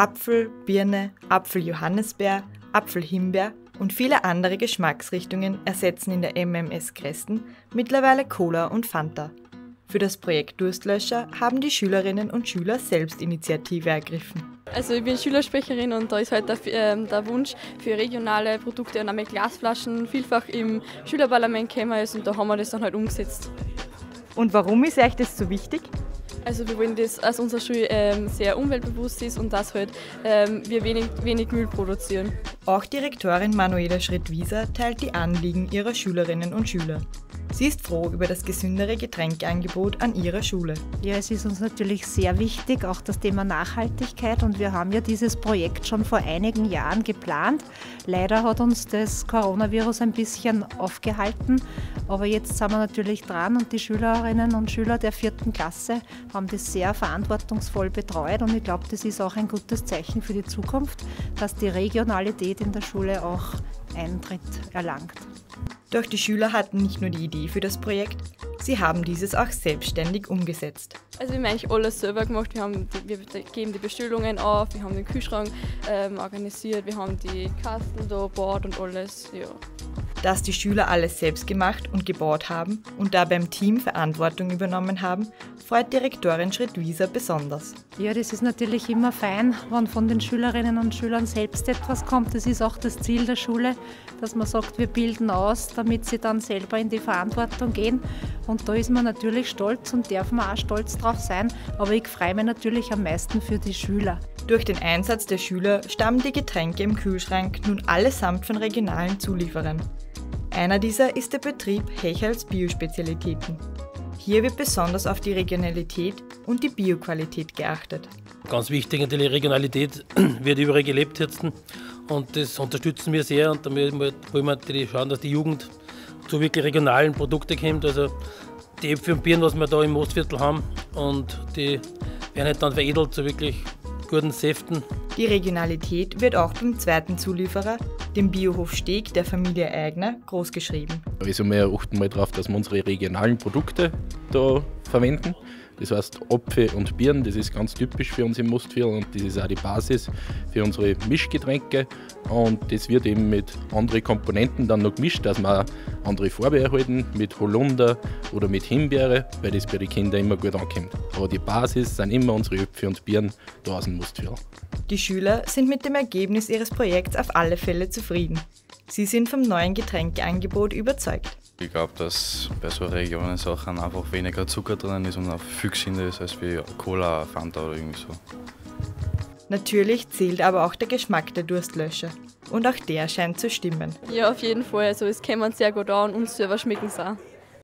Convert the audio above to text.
Apfel, Birne, Apfel-Johannisbeer, Apfel-Himbeer und viele andere Geschmacksrichtungen ersetzen in der MMS Gresten mittlerweile Cola und Fanta. Für das Projekt Durstlöscher haben die Schülerinnen und Schüler selbst Initiative ergriffen. Also ich bin Schülersprecherin und da ist halt der Wunsch für regionale Produkte und auch mit Glasflaschen vielfach im Schülerparlament gekommen ist und da haben wir das dann halt umgesetzt. Und warum ist euch das so wichtig? Also wir wollen, dass unsere Schule sehr umweltbewusst ist und dass halt, wir wenig Müll produzieren. Auch Direktorin Manuela Schrittwieser teilt die Anliegen ihrer Schülerinnen und Schüler. Sie ist froh über das gesündere Getränkeangebot an ihrer Schule. Ja, es ist uns natürlich sehr wichtig, auch das Thema Nachhaltigkeit. Und wir haben ja dieses Projekt schon vor einigen Jahren geplant. Leider hat uns das Coronavirus ein bisschen aufgehalten. Aber jetzt sind wir natürlich dran und die Schülerinnen und Schüler der 4. Klasse haben das sehr verantwortungsvoll betreut. Und ich glaube, das ist auch ein gutes Zeichen für die Zukunft, dass die Regionalität in der Schule auch Eintritt erlangt. Doch die Schüler hatten nicht nur die Idee für das Projekt, sie haben dieses auch selbstständig umgesetzt. Also wir haben eigentlich alles selber gemacht, wir geben die Bestellungen auf, wir haben den Kühlschrank organisiert, wir haben die Kasten da gebaut und alles. Ja. Dass die Schüler alles selbst gemacht und gebaut haben und dabei im Team Verantwortung übernommen haben, freut Direktorin Schrittwieser besonders. Ja, das ist natürlich immer fein, wenn von den Schülerinnen und Schülern selbst etwas kommt. Das ist auch das Ziel der Schule, dass man sagt, wir bilden aus, damit sie dann selber in die Verantwortung gehen. Und da ist man natürlich stolz und darf man auch stolz drauf sein. Aber ich freue mich natürlich am meisten für die Schüler. Durch den Einsatz der Schüler stammen die Getränke im Kühlschrank nun allesamt von regionalen Zulieferern. Einer dieser ist der Betrieb Hächels Biospezialitäten. Hier wird besonders auf die Regionalität und die Bioqualität geachtet. Ganz wichtig natürlich, Regionalität wird überall gelebt jetzt und das unterstützen wir sehr und damit wollen wir natürlich schauen, dass die Jugend zu wirklich regionalen Produkten kommt. Also die Äpfel und Birnen, was wir da im Mostviertel haben, und die werden halt dann veredelt zu wirklich guten Säften. Die Regionalität wird auch beim zweiten Zulieferer, dem Biohof Steg der Familie Eigner, großgeschrieben. Also wir achten mal darauf, dass wir unsere regionalen Produkte da verwenden. Das heißt Apfel und Birnen, das ist ganz typisch für uns im Mostviertel und das ist auch die Basis für unsere Mischgetränke. Und das wird eben mit anderen Komponenten dann noch gemischt, dass wir andere Farbe erhalten, mit Holunder oder mit Himbeere, weil das bei den Kindern immer gut ankommt. Aber die Basis sind immer unsere Äpfel und Birnen da aus dem Mostviertel. Die Schüler sind mit dem Ergebnis ihres Projekts auf alle Fälle zufrieden. Sie sind vom neuen Getränkeangebot überzeugt. Ich glaube, dass bei so regionalen Sachen einfach weniger Zucker drin ist und auch viel gesünder ist als wie Cola, Fanta oder irgendwie so. Natürlich zählt aber auch der Geschmack der Durstlöscher. Und auch der scheint zu stimmen. Ja, auf jeden Fall. Also es kommt sehr gut an und uns selber schmecken es auch.